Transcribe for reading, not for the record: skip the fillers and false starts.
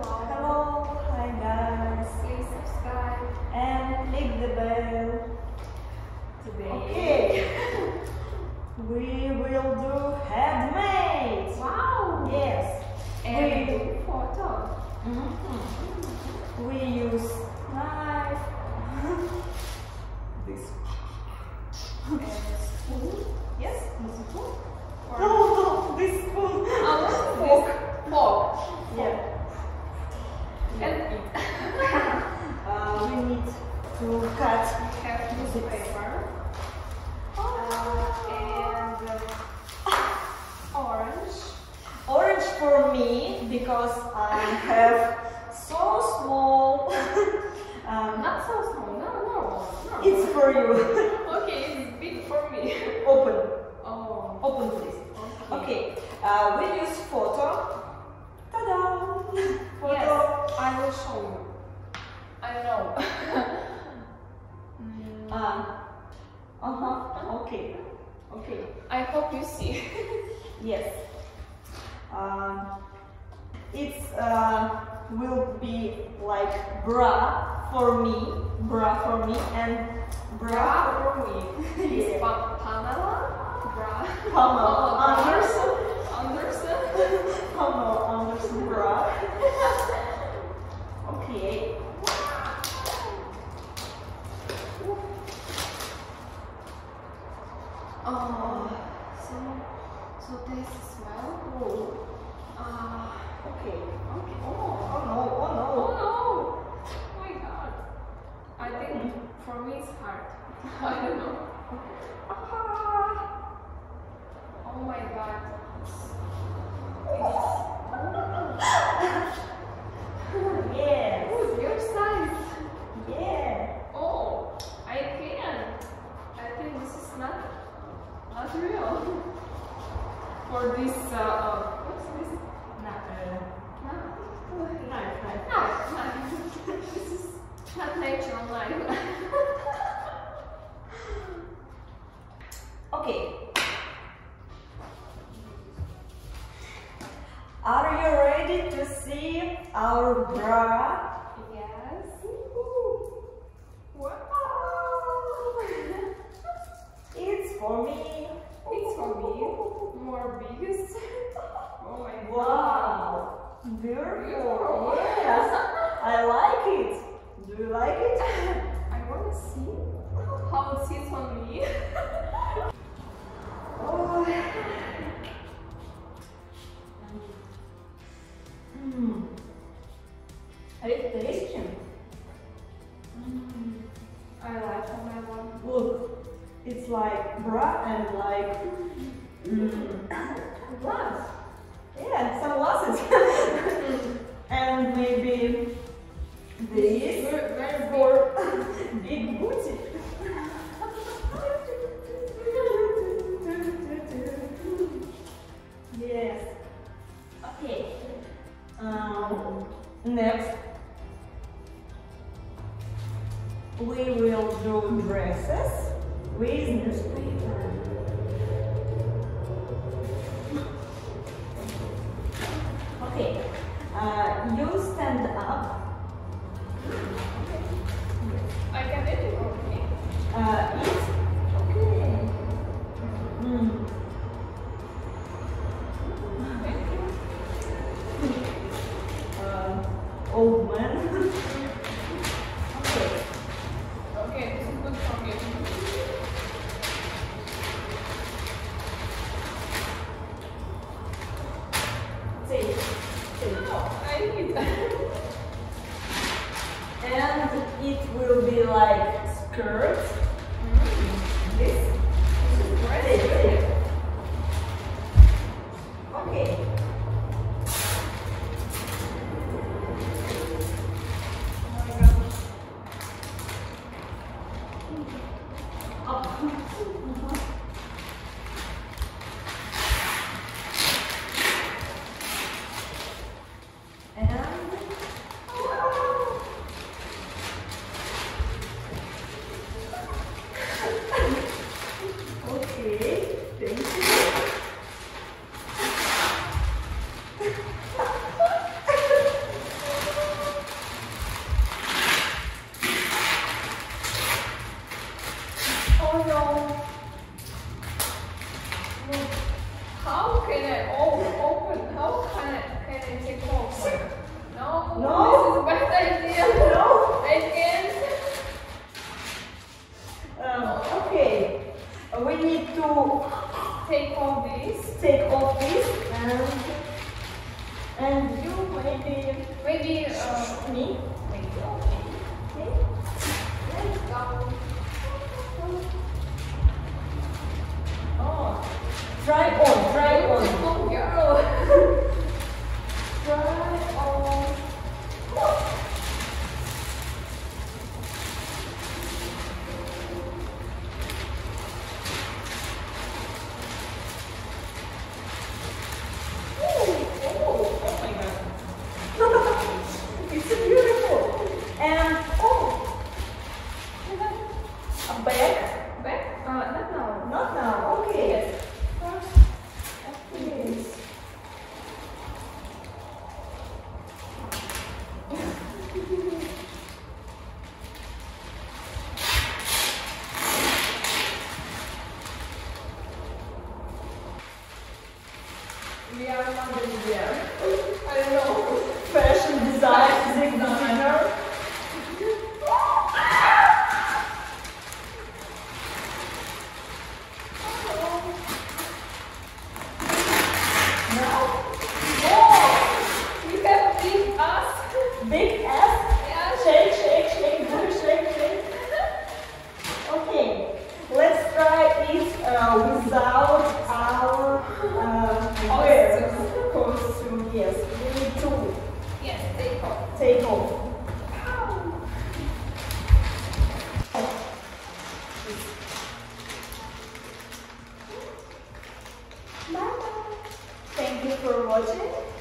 Hello. Hi guys. Please subscribe and click the bell. Today. Okay. We will do handmade. Wow. Yes. And we do photo. Mm-hmm. We use knife. This. Spoon. Yes. The spoon. No, this spoon. Fork. Yeah. We need to cut newspaper and orange. Orange for me because I have so small. Not so small, no. It's for you. Okay, it's big for me. Open. Oh. Open please. Okay. We use photo. Ta-da! Photo. Yes, I will show you. I know. Okay. I hope you see. Yes. Will be like bra for me, and bra for me. Yes. Pamela Anderson bra. Okay. So this is well. Okay. Oh no! Oh my God! I think for me it's hard. I don't know. Oh my God! Yes. Oh, your size. Yeah. Oh, I can't. I think this is not real. For this, what's this? Knife. This is not natural knife. Okay. Are you ready to see our bra? Yes. Ooh. Wow! It's for me. It's for me. More biggest. Oh my God. Wow. Beautiful. Yes. I like it. Do you like it? I want to see how it sits on me. Oh. Are you tasting? I like my one. Look. It's like bra and like glass. Yeah, some glasses. And maybe this very for big booty. Yes. Okay. Next we will do dresses. With newspaper. Okay, you stand up. I can edit it. Okay. Okay. Old man. Okay, this is good for me. And it will be like skirt. This is ready. Okay. Oh my God. Big F. Yeah. Shake, shake, shake, shake, shake, shake. Okay, let's try it without our costume. Yes, we need to. Yes, take off. Take off. Bye. Thank you for watching.